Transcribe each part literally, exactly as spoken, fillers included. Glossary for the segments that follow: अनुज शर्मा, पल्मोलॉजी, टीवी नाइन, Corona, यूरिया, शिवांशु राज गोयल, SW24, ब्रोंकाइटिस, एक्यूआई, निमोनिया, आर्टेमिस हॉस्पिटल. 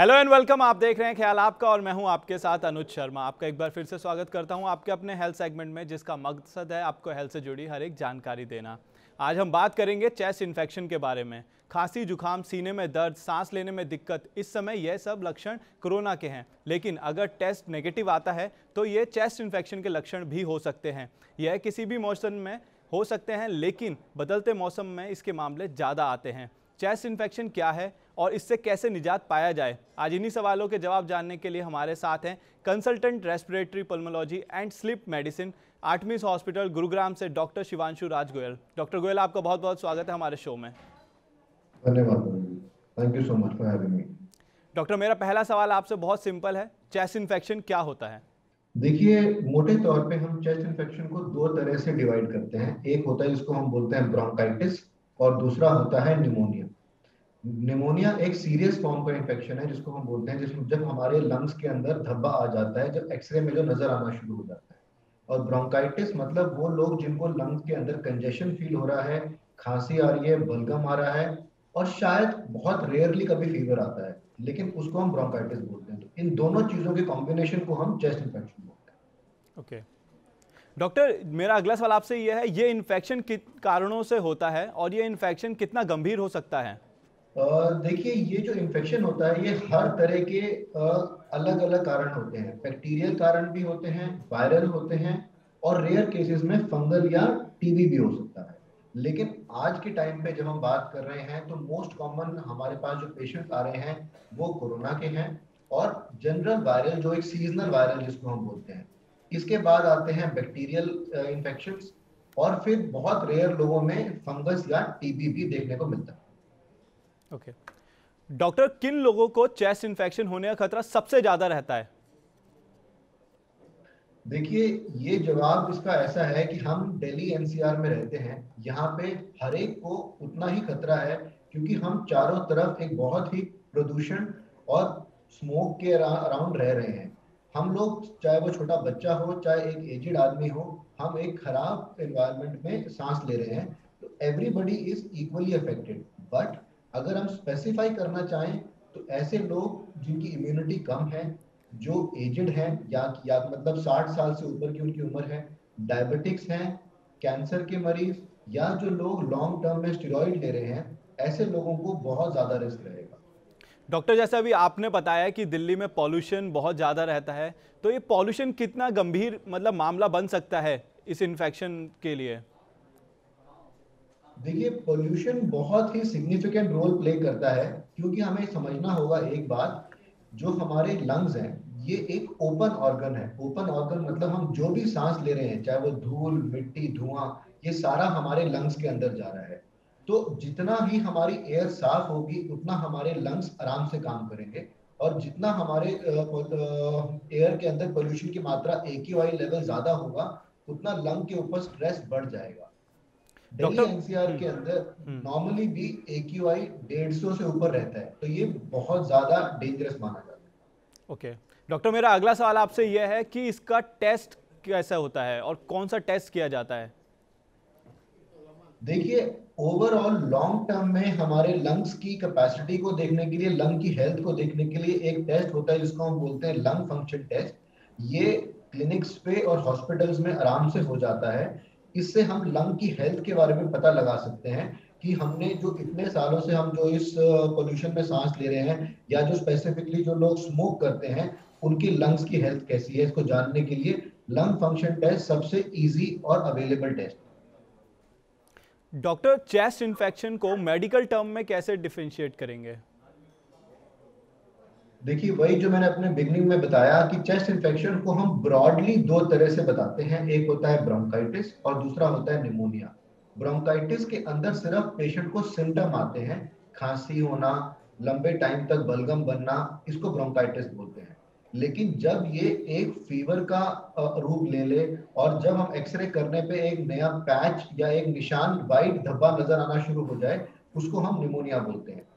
Hello and welcome, आप देख रहे हैं ख्याल आपका और मैं हूं आपके साथ अनुज शर्मा। आपका एक बार फिर से स्वागत करता हूं आपके अपने हेल्थ सेगमेंट में, जिसका मकसद है आपको हेल्थ से जुड़ी हर एक जानकारी देना। आज हम बात करेंगे चेस्ट इन्फेक्शन के बारे में। खांसी, जुकाम, सीने में दर्द, सांस लेने में दिक्कत, इस समय यह सब लक्षण कोरोना के हैं, लेकिन अगर टेस्ट नेगेटिव आता है तो ये चेस्ट इन्फेक्शन के लक्षण भी हो सकते हैं। यह किसी भी मौसम में हो सकते हैं, लेकिन बदलते मौसम में इसके मामले ज़्यादा आते हैं। चेस्ट इन्फेक्शन क्या है और इससे कैसे निजात पाया जाए, आज इन्हीं सवालों के जवाब जानने के लिए हमारे साथ हैं consultant respiratory पल्मोलॉजी and sleep medicine, आर्टेमिस हॉस्पिटल Gurugram से डॉक्टर शिवांशु राज गोयल। डॉक्टर गोयल, आपका बहुत बहुत स्वागत है हमारे शो में। धन्यवाद, thank you so much for having me. Doctor, मेरा पहला सवाल आपसे बहुत सिंपल है, चेस्ट इन्फेक्शन क्या होता है? देखिए, मोटे तौर पे हम चेस्ट इन्फेक्शन को दो तरह से डिवाइड करते हैं। एक होता है जिसको हम बोलते हैं ब्रोंकाइटिस और दूसरा होता है निमोनिया। निमोनिया एक सीरियस फॉर्म का इन्फेक्शन है जिसको हम बोलते हैं, जिसमें जब हमारे लंग्स के अंदर धब्बा आ जाता है, जब एक्सरे में जो नजर आना शुरू हो जाता है। और ब्रोंकाइटिस मतलब वो लोग जिनको लंग्स के अंदर कंजेशन फील हो रहा है, खांसी आ रही है, बलगम आ रहा है और शायद बहुत रेयरली कभी फीवर आता है, लेकिन उसको हम ब्रोंकाइटिस बोलते हैं। तो इन दोनों चीजों के कॉम्बिनेशन को हम चेस्ट इन्फेक्शन बोलते हैं। ओके डॉक्टर, मेरा अगला सवाल आपसे ये है, ये इन्फेक्शन किन कारणों से होता है और ये इन्फेक्शन कितना गंभीर हो सकता है? देखिए, ये जो इन्फेक्शन होता है ये हर तरह के अलग अलग कारण होते हैं। बैक्टीरियल कारण भी होते हैं, वायरल होते हैं और रेयर केसेस में फंगल या टीबी भी हो सकता है। लेकिन आज के टाइम पे जब हम बात कर रहे हैं तो मोस्ट कॉमन हमारे पास जो पेशेंट आ रहे हैं वो कोरोना के हैं और जनरल वायरल, जो एक सीजनल वायरल जिसको हम बोलते हैं। इसके बाद आते हैं बैक्टीरियल इन्फेक्शन और फिर बहुत रेयर लोगों में फंगस या टीबी भी देखने को मिलता है। ओके डॉक्टर, किन लोगों को चेस्ट इन्फेक्शन होने का खतरा सबसे ज्यादा रहता है? देखिए, ये जवाब इसका ऐसा है कि हम दिल्ली एन सी आर में रहते हैं, यहाँ पे हर एक को उतना ही खतरा है, क्योंकि हम चारों तरफ एक बहुत ही प्रदूषण और स्मोक के अराउंड रह रहे हैं। हम लोग, चाहे वो छोटा बच्चा हो, चाहे एक एजेड आदमी हो, हम एक खराब एनवायरनमेंट में सांस ले रहे हैं। तो everybody is equally affected. But अगर हम स्पेसिफाई करना चाहें तो ऐसे लोग जिनकी इम्यूनिटी कम है, जो एजेड हैं या, या मतलब साठ साल से ऊपर की उनकी उम्र है, डायबिटिक्स हैं, कैंसर के मरीज या जो लोग लॉन्ग टर्म में स्टेरॉइड ले रहे हैं, ऐसे लोगों को बहुत ज़्यादा रिस्क रहेगा। डॉक्टर, जैसा अभी आपने बताया कि दिल्ली में पॉल्यूशन बहुत ज़्यादा रहता है, तो ये पॉल्यूशन कितना गंभीर मतलब मामला बन सकता है इस इन्फेक्शन के लिए? देखिए, पोल्यूशन बहुत ही सिग्निफिकेंट रोल प्ले करता है, क्योंकि हमें समझना होगा एक बात, जो हमारे लंग्स हैं ये एक ओपन ऑर्गन है। ओपन ऑर्गन मतलब हम जो भी सांस ले रहे हैं, चाहे वो धूल, मिट्टी, धुआं, ये सारा हमारे लंग्स के अंदर जा रहा है। तो जितना भी हमारी एयर साफ होगी उतना हमारे लंग्स आराम से काम करेंगे और जितना हमारे एयर के अंदर पोल्यूशन की मात्रा एक्यूआई लेवल ज्यादा होगा उतना लंग के ऊपर स्ट्रेस बढ़ जाएगा। दिल्ली एन सी आर के अंदर नॉर्मली भी एक्यूआई डेढ़ सौ से ऊपर रहता है, तो ये बहुत ज्यादा डेंजरस माना जाता है। ओके डॉक्टर, मेरा अगला सवाल आपसे यह है कि इसका टेस्ट कैसा होता है और कौन सा टेस्ट किया जाता है? देखिए, ओवरऑल लॉन्ग टर्म में हमारे लंग्स की कैपेसिटी को देखने के लिए, लंग की हेल्थ को देखने के लिए एक टेस्ट होता है जिसको हम बोलते हैं लंग फंक्शन टेस्ट। ये क्लिनिक्स पे और हॉस्पिटल्स में आराम से हो जाता है। इससे हम लंग की हेल्थ के बारे में पता लगा सकते हैं कि हमने जो इतने सालों से हम जो इस पोल्यूशन में सांस ले रहे हैं या जो स्पेसिफिकली जो लोग स्मोक करते हैं उनकी लंग्स की हेल्थ कैसी है। इसको जानने के लिए लंग फंक्शन टेस्ट सबसे इजी और available test. Doctor, chest infection को मेडिकल टर्म में कैसे डिफरेंशिएट करेंगे? देखिए, वही जो मैंने अपने बिगनिंग में बताया कि चेस्ट इन्फेक्शन को हम ब्रॉडली दो तरह से बताते हैं। एक होता है ब्रोंकाइटिस और दूसरा होता है निमोनिया। ब्रोंकाइटिस के अंदर सिर्फ पेशेंट को सिम्टम आते हैं, खांसी होना, लंबे टाइम तक बलगम बनना, इसको ब्रोंकाइटिस बोलते हैं। लेकिन जब ये एक फीवर का रूप ले ले और जब हम एक्सरे करने पे एक नया पैच या एक निशान, वाइट धब्बा नजर आना शुरू हो जाए, उसको हम निमोनिया बोलते हैं।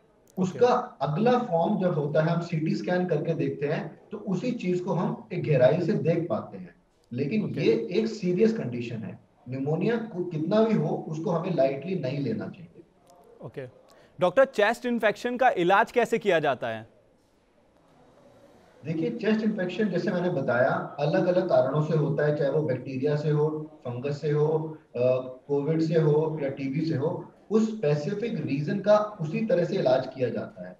उसका अगला फॉर्म जब होता है, हम सीटी स्कैन करके देखते हैं तो उसी चीज को हम एक गहराई से देख पाते हैं। लेकिन ये एक सीरियस कंडीशन है। निमोनिया कितना भी हो उसको हमें लाइटली नहीं लेना चाहिए। ओके डॉक्टर, चेस्ट इन्फेक्शन का इलाज कैसे किया जाता है? देखिए, चेस्ट इन्फेक्शन जैसे मैंने बताया अलग अलग कारणों से होता है, चाहे वो बैक्टीरिया से हो, फंगस से हो, कोविड से हो या टीबी से हो। उस स्पेसिफिक रीजन का उसी तरह से इलाज किया जाता है।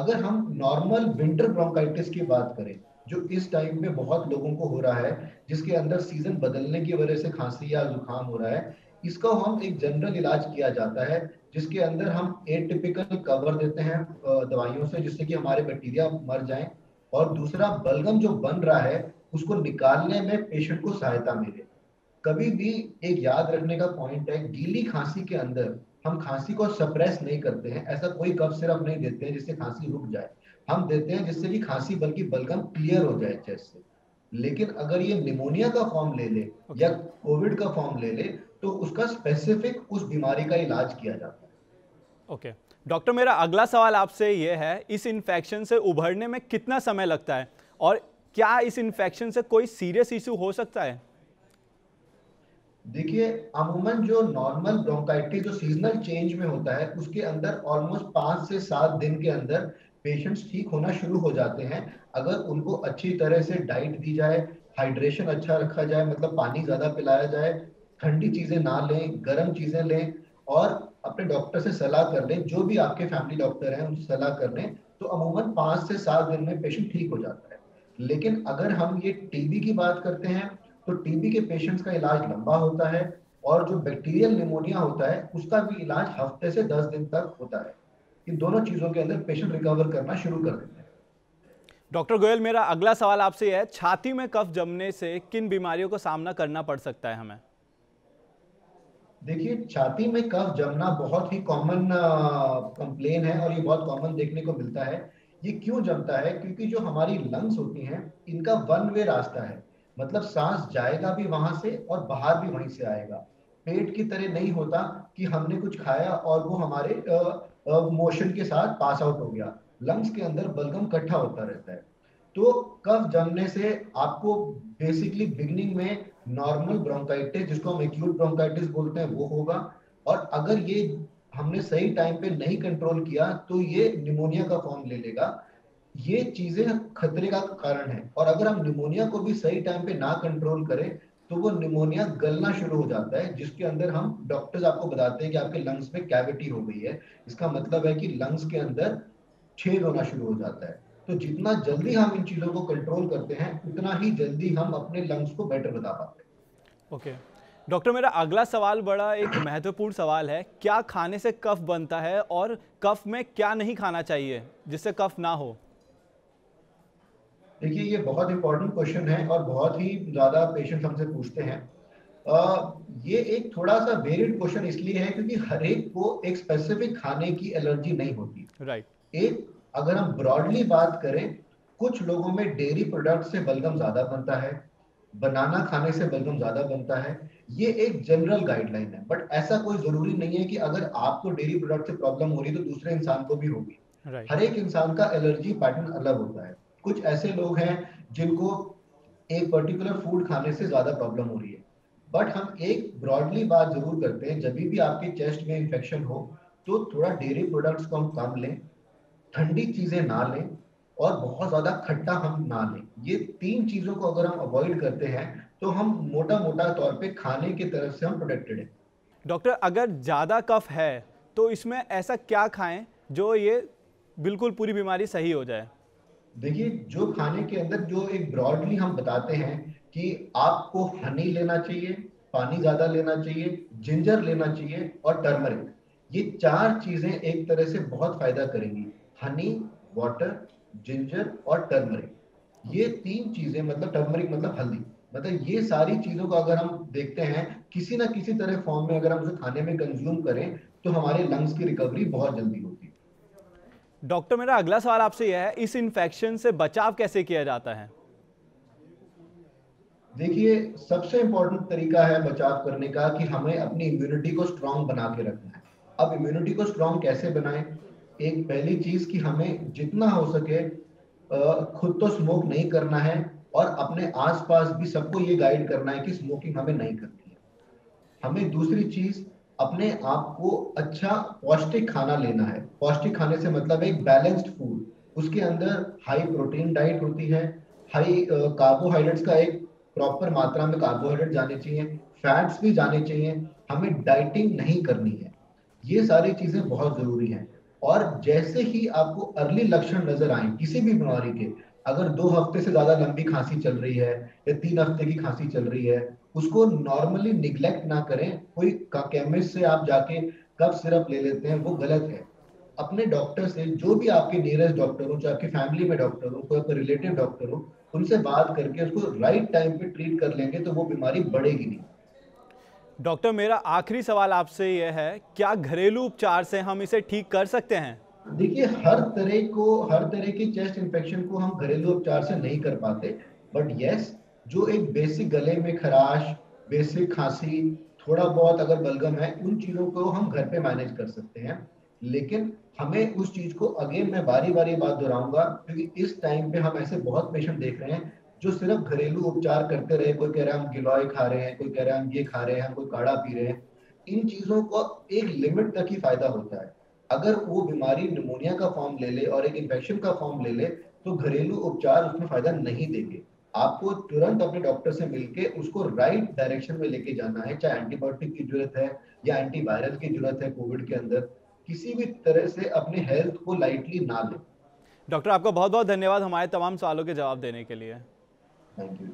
अगर हम नॉर्मल विंटर ब्रोंकाइटिस की बात करें जो इस टाइम में बहुत लोगों को हो रहा है, जिसके अंदर सीजन बदलने की वजह से खांसी या जुकाम हो रहा है, इसका हम एक जनरल इलाज किया जाता है जिसके अंदर हम एटिपिकल कवर देते हैं दवाइयों से, जिससे कि हमारे बैक्टीरिया मर जाएं, और दूसरा बलगम जो बन रहा है उसको निकालने में पेशेंट को सहायता मिले। कभी भी एक याद रखने का पॉइंट है, गीली खांसी के अंदर हम खांसी को सप्रेस नहीं करते हैं, ऐसा कोई कफ सिरप नहीं देते हैं जिससे खांसी रुक जाए। हम देते हैं जिससे कि खांसी बल्कि बलगम क्लियर हो जाए चेस्ट से। लेकिन अगर ये निमोनिया का फॉर्म ले ले या कोविड का फॉर्म ले ले तो उसका स्पेसिफिक उस बीमारी का इलाज किया जाता है। ओके डॉक्टर, मेरा अगला सवाल आपसे ये है, इस इन्फेक्शन से उभरने में कितना समय लगता है और क्या इस इन्फेक्शन से कोई सीरियस इशू हो सकता है? देखिए, अमूमन जो नॉर्मल ब्रोंकाइटिस जो सीजनल चेंज में होता है उसके अंदर ऑलमोस्ट पाँच से सात दिन के अंदर पेशेंट्स ठीक होना शुरू हो जाते हैं, अगर उनको अच्छी तरह से डाइट दी जाए, हाइड्रेशन अच्छा रखा जाए, मतलब पानी ज़्यादा पिलाया जाए, ठंडी चीज़ें ना लें, गर्म चीज़ें लें, और अपने डॉक्टर से सलाह कर लें, जो भी आपके फैमिली डॉक्टर हैं उनसे सलाह कर लें, तो अमूमन पाँच से सात दिन में पेशेंट ठीक हो जाता है। लेकिन अगर हम ये टीबी की बात करते हैं तो टीबी के पेशेंट्स का इलाज लंबा होता है, और जो बैक्टीरियल निमोनिया होता है उसका भी इलाज हफ्ते से दस दिन तक होता है। इन दोनों चीज़ों के अंदर पेशेंट रिकवर करना शुरू कर देते हैं। डॉक्टर गोयल, मेरा अगला सवाल आपसे यह है, छाती में कफ जमने से किन बीमारियों का सामना करना पड़ सकता है हमें? देखिए, छाती में कफ जमना बहुत ही कॉमन कंप्लेन है और ये बहुत कॉमन देखने को मिलता है। ये क्यों जमता है? क्योंकि जो हमारी लंग्स होती हैं इनका वन वे रास्ता है, मतलब सांस जाएगा भी वहां से और बाहर भी वहीं से आएगा। पेट की तरह नहीं होता कि हमने कुछ खाया और वो हमारे मोशन के साथ पास आउट हो गया। लंग्स के अंदर बलगम इकट्ठा होता रहता है। तो कफ जमने से आपको बेसिकली बिगनिंग में नॉर्मल ब्रोंकाइटिस, जिसको हम एक्यूट ब्रोंकाइटिस बोलते हैं, वो होगा, और अगर ये हमने सही टाइम पे नहीं कंट्रोल किया तो ये निमोनिया का फॉर्म ले लेगा। ये चीजें खतरे का कारण है, और अगर हम निमोनिया को भी सही टाइम पे ना कंट्रोल करें तो वो निमोनिया गलना शुरू हो जाता है, जिसके अंदर हम डॉक्टर्स आपको बताते हैं कि आपके लंग्स में कैविटी हो गई है। इसका मतलब है कि लंग्स के अंदर छेद होना शुरू हो जाता है। तो जितना जल्दी हम इन चीज़ों को कंट्रोल करते हैं उतना ही जल्दी हम अपने लंग्स को बेटर बता पाते हैं। ओके डॉक्टर, मेरा अगला सवाल बड़ा एक महत्वपूर्ण सवाल है, क्या खाने से कफ बनता है और कफ में क्या नहीं खाना चाहिए जिससे कफ ना हो? देखिए, ये बहुत इंपॉर्टेंट क्वेश्चन है और बहुत ही ज़्यादा पेशेंट हमसे पूछते हैं। आ, ये एक थोड़ा सा वेरिड क्वेश्चन इसलिए है क्योंकि हर एक को एक स्पेसिफिक खाने की एलर्जी नहीं होती। Right right. एक अगर हम ब्रॉडली बात करें, कुछ लोगों में डेयरी प्रोडक्ट से बलगम ज़्यादा बनता है, बनाना खाने से बलगम ज़्यादा बनता है। ये एक जनरल गाइडलाइन है, बट ऐसा कोई ज़रूरी नहीं है कि अगर आपको डेयरी प्रोडक्ट से प्रॉब्लम हो रही तो दूसरे इंसान को भी होगी। right. हर एक इंसान का एलर्जी पैटर्न अलग होता है। कुछ ऐसे लोग हैं जिनको एक पर्टिकुलर फूड खाने से ज़्यादा प्रॉब्लम हो रही है, बट हम एक ब्रॉडली बात ज़रूर करते हैं, जब भी आपके चेस्ट में इन्फेक्शन हो तो थोड़ा डेयरी प्रोडक्ट्स को हम कम लें, ठंडी चीज़ें ना लें, और बहुत ज़्यादा खट्टा हम ना लें। ये तीन चीज़ों को अगर हम अवॉइड करते हैं तो हम मोटा मोटा तौर पे खाने की तरफ से हम प्रोटेक्टेड हैं। डॉक्टर, अगर ज़्यादा कफ है तो इसमें ऐसा क्या खाएं जो ये बिल्कुल पूरी बीमारी सही हो जाए? देखिए, जो खाने के अंदर जो एक ब्रॉडली हम बताते हैं कि आपको हनी लेना चाहिए, पानी ज़्यादा लेना चाहिए, जिंजर लेना चाहिए और टर्मरिक। ये चार चीज़ें एक तरह से बहुत फ़ायदा करेंगी। हनी, वाटर, जिंजर और टर्मरिक, ये तीन चीजें, मतलब टर्मरिक मतलब हल्दी, मतलब ये सारी चीजों को अगर हम देखते हैं किसी ना किसी तरह फॉर्म में अगर हम उसे खाने में कंज्यूम करें तो हमारे लंग्स की रिकवरी बहुत जल्दी होती है। डॉक्टर, मेरा अगला सवाल आपसे यह है, इस इन्फेक्शन से बचाव कैसे किया जाता है? देखिए, सबसे इंपॉर्टेंट तरीका है बचाव करने का कि हमें अपनी इम्यूनिटी को स्ट्रांग बना के रखना है। अब इम्यूनिटी को स्ट्रांग कैसे बनाए? एक पहली चीज कि हमें जितना हो सके खुद तो स्मोक नहीं करना है, और अपने आसपास भी सबको ये गाइड करना है कि स्मोकिंग हमें नहीं करनी है। हमें दूसरी चीज, अपने आप को अच्छा पौष्टिक खाना लेना है। पौष्टिक खाने से मतलब एक बैलेंस्ड फूड, उसके अंदर हाई प्रोटीन डाइट होती है, हाई कार्बोहाइड्रेट्स का एक प्रॉपर मात्रा में कार्बोहाइड्रेट जाने चाहिए, फैट्स भी जाने चाहिए, हमें डाइटिंग नहीं करनी है। ये सारी चीजें बहुत जरूरी हैं। और जैसे ही आपको अर्ली लक्षण नजर आए किसी भी बीमारी के, अगर दो हफ्ते से ज्यादा लंबी खांसी चल रही है या तीन हफ्ते की खांसी चल रही है, उसको नॉर्मली निग्लेक्ट ना करें। कोई केमिस्ट से आप जाके कफ सिरप ले लेते हैं, वो गलत है। अपने डॉक्टर से, जो भी आपके नियरेस्ट डॉक्टर हो, जो आपकी फैमिली में डॉक्टर हो, कोई आपका रिलेटिव डॉक्टर हो, उनसे बात करके उसको राइट टाइम पे ट्रीट कर लेंगे तो वो बीमारी बढ़ेगी नहीं। डॉक्टर, मेरा आखिरी सवाल आपसे यह है, क्या घरेलू उपचार से हम इसे ठीक कर सकते हैं? देखिए, हर तरह को हर तरह की चेस्ट इन्फेक्शन को हम घरेलू उपचार से नहीं कर पाते, बट यस, जो एक बेसिक गले में खराश, बेसिक खांसी, थोड़ा बहुत अगर बलगम है, उन चीजों को हम घर पे मैनेज कर सकते हैं। लेकिन हमें उस चीज को, अगेन मैं बारी बारी बात दोहराऊंगा, क्योंकि इस टाइम पे हम ऐसे बहुत पेशेंट देख रहे हैं जो सिर्फ घरेलू उपचार करते रहे। कोई कह रहा है हम गिलोय खा रहे हैं, कोई कह रहा है हम ये खा रहे हैं, कोई काढ़ा पी रहे हैं। इन चीजों को एक लिमिट तक ही फायदा होता है। अगर वो बीमारी निमोनिया का फॉर्म ले ले और एक इन्फेक्शन का फॉर्म ले ले तो घरेलू उपचार उसमें फायदा नहीं देंगे। आपको तुरंत अपने डॉक्टर से मिलके उसको राइट डायरेक्शन में लेके जाना है, चाहे एंटीबायोटिक की जरूरत है या एंटीवायरल की जरूरत है। कोविड के अंदर किसी भी तरह से अपने हेल्थ को लाइटली ना लें। डॉक्टर, आपका बहुत बहुत धन्यवाद हमारे तमाम सवालों के जवाब देने के लिए। Thank you.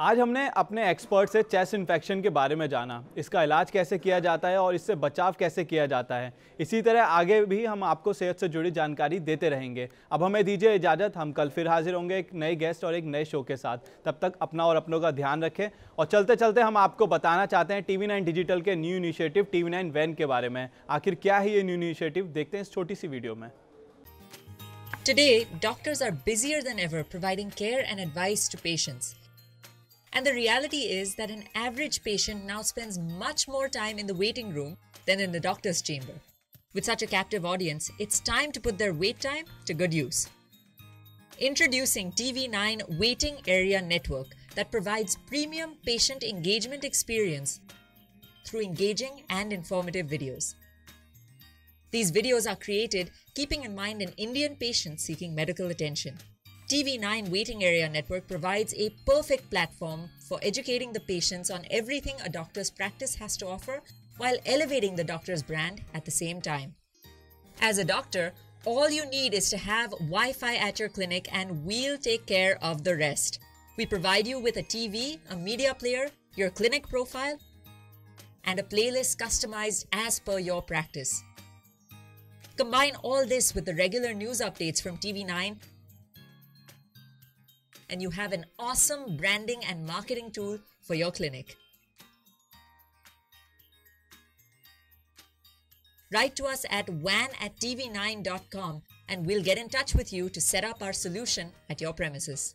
आज हमने अपने एक्सपर्ट से चेस्ट इन्फेक्शन के बारे में जाना, इसका इलाज कैसे किया जाता है और इससे बचाव कैसे किया जाता है। इसी तरह आगे भी हम आपको सेहत से जुड़ी जानकारी देते रहेंगे। अब हमें दीजिए इजाज़त, हम कल फिर हाजिर होंगे एक नए गेस्ट और एक नए शो के साथ। तब तक अपना और अपनों का ध्यान रखें। और चलते चलते हम आपको बताना चाहते हैं टीवी नाइन डिजिटल के new initiative टीवी नाइन van के बारे में। आखिर क्या है ये न्यू इनिशिएटिव, देखते हैं इस छोटी सी वीडियो में। Today, doctors are busier than ever providing care and advice to patients. And the reality is that an average patient now spends much more time in the waiting room than in the doctor's chamber. With such a captive audience, it's time to put their wait time to good use. Introducing T V nine Waiting Area Network that provides premium patient engagement experience through engaging and informative videos. These videos are created keeping in mind an Indian patient seeking medical attention. T V nine Waiting Area Network provides a perfect platform for educating the patients on everything a doctor's practice has to offer while elevating the doctor's brand at the same time. As a doctor, all you need is to have Wi-Fi at your clinic and we'll take care of the rest. We provide you with a T V, a media player, your clinic profile, and a playlist customized as per your practice. Combine all this with the regular news updates from T V nine and you have an awesome branding and marketing tool for your clinic. Write to us at wan at t v nine dot com and we'll get in touch with you to set up our solution at your premises.